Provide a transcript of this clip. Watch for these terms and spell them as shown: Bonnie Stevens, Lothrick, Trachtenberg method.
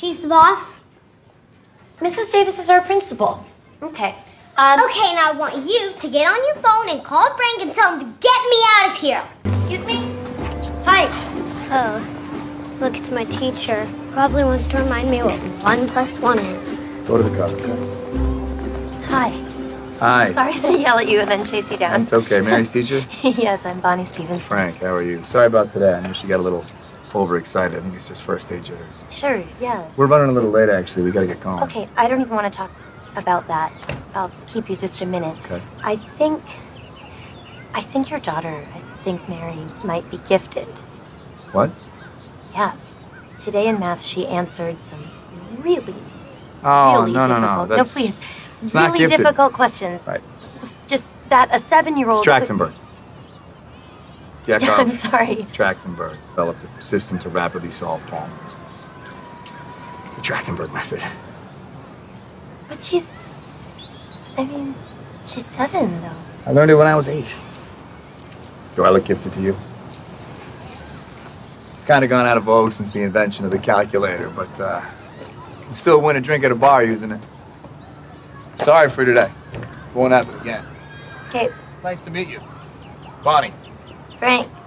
She's the boss. Mrs. Davis is our principal. Okay. Okay, now I want you to get on your phone and call Frank and tell him to get me out of here. Excuse me? Hi. Oh, look, it's my teacher. Probably wants to remind me what 1 plus 1 is. Go to the car, okay? Hi. Hi. Sorry to yell at you and then chase you down. It's okay. Mary's teacher? Yes, I'm Bonnie Stevens. Frank, how are you? Sorry about today. I know she got a little overexcited. I think it's just first day jitters. Sure, yeah. We're running a little late, actually. We got to get going. Okay, I don't even want to talk about that. I'll keep you just a minute. Okay. I think your daughter, Mary, might be gifted. What? Yeah. Today in math, she answered some really, really difficult. That's... No, please. It's really not gifted. Difficult questions. Right. Just that a 7-year-old... It's Trachtenberg. Yeah, I'm sorry. Trachtenberg developed a system to rapidly solve problems. It's the Trachtenberg method. But she's... I mean, she's 7, though. I learned it when I was 8. Do I look gifted to you? I've kind of gone out of vogue since the invention of the calculator, but you can still win a drink at a bar using it. Sorry for today. Won't happen again. Okay. Nice to meet you. Bonnie. Frank.